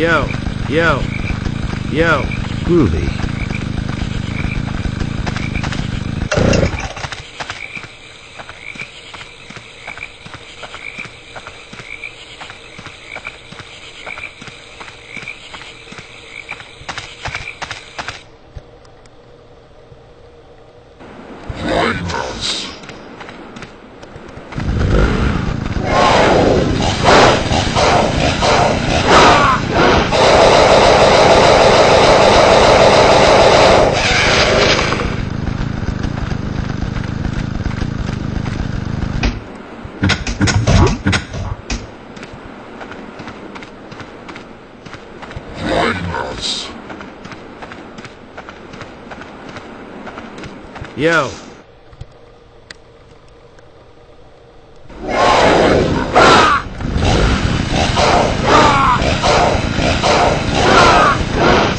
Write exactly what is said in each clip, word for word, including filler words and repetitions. yo, yo, yo. Groovy. Yo.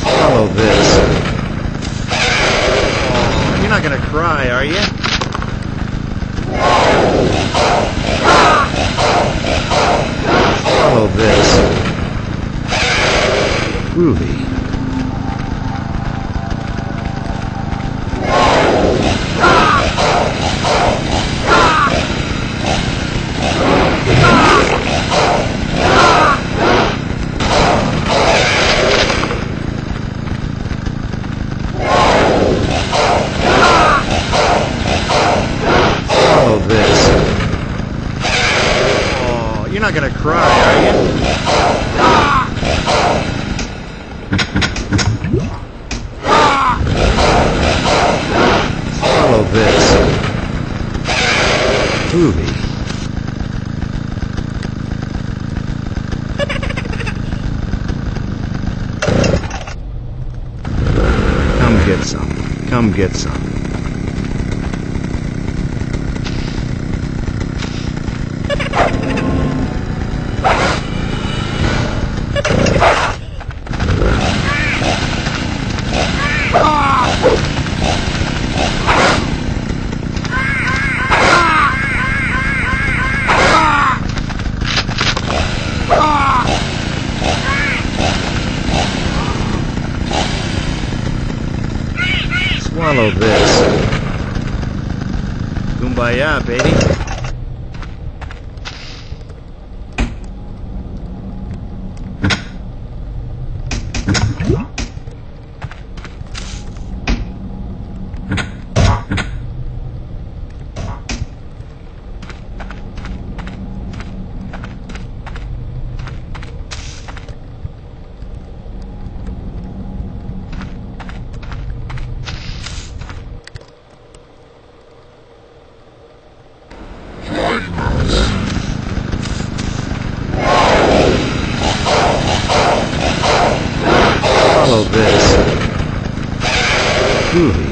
Follow this. Oh, you're not gonna cry, are you? Follow this. Groovy. You're not gonna cry, are you? Follow this. Groovy. Come get some. Come get some. Follow this. Kumbaya, baby. This. Groovy.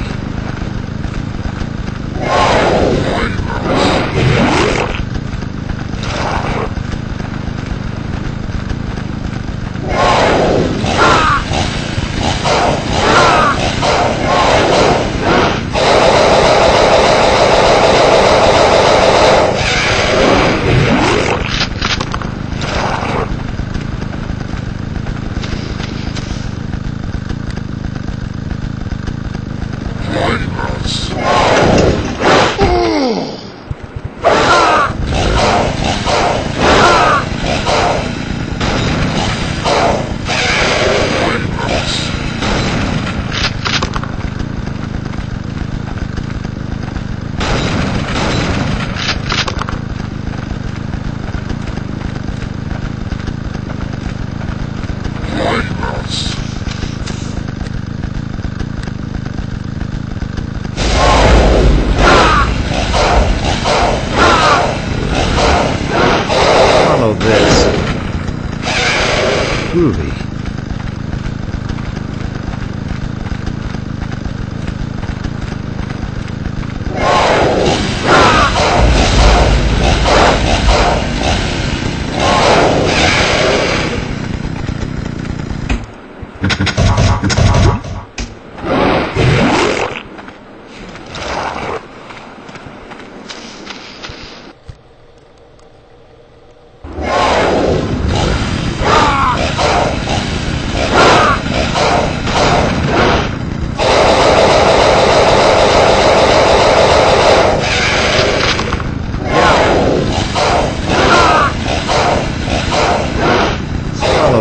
This. Groovy.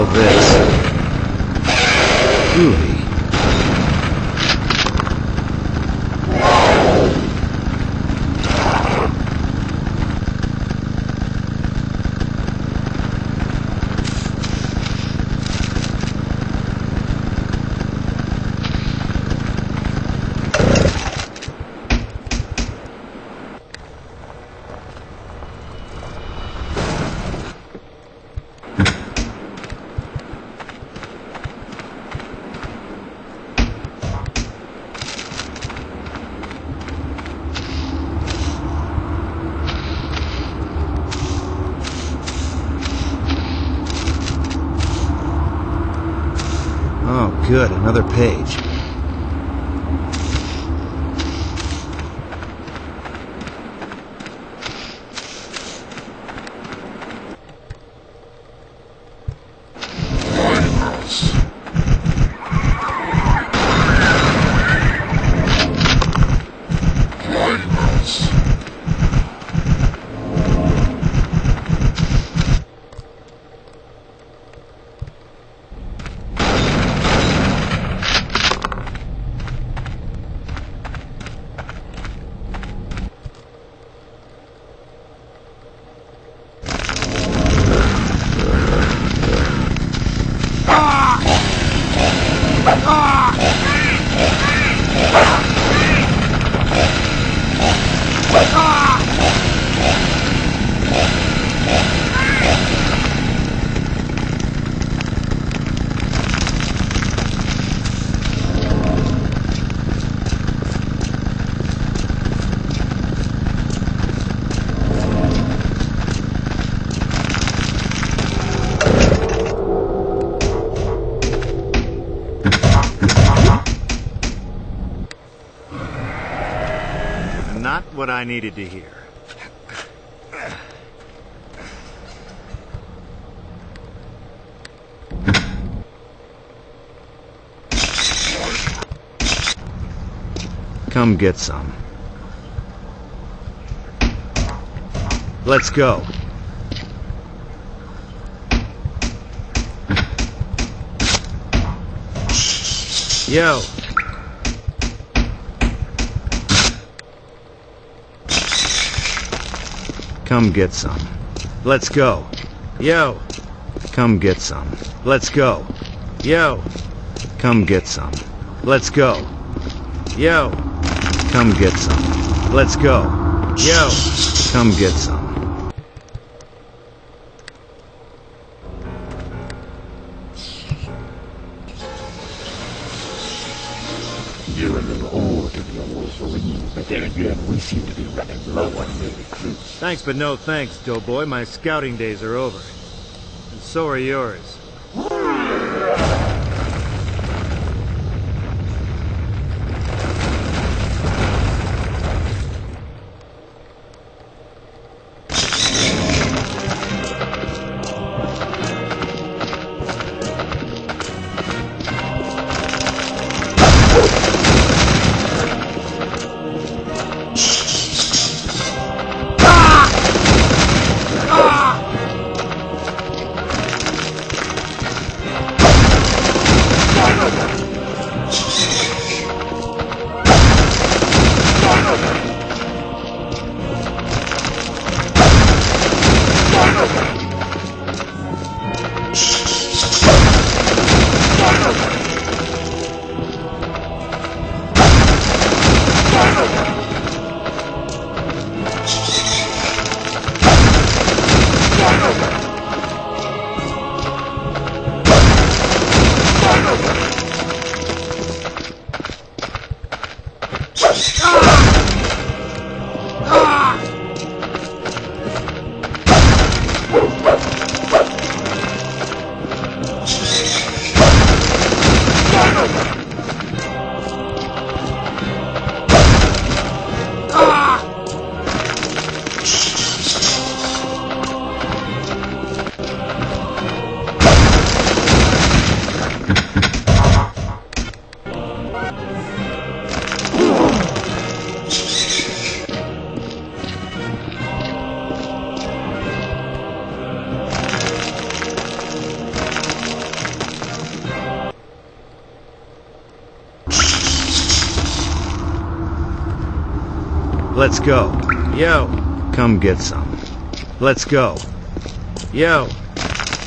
call this groovy. Good, another page. What I needed to hear. Come get some. Let's go. Yo. Come get some. Let's go. Yo. Come get some. Let's go. Yo. Come get some. Let's go. Yo. Come get some. Let's go. Yo. Come get some. You're a little old to be a Wolverine, but there again, we seem to be running low on new recruits. Thanks, but no thanks, Doughboy. My scouting days are over. And so are yours. Let's go. Yo, come get some. Let's go. Yo.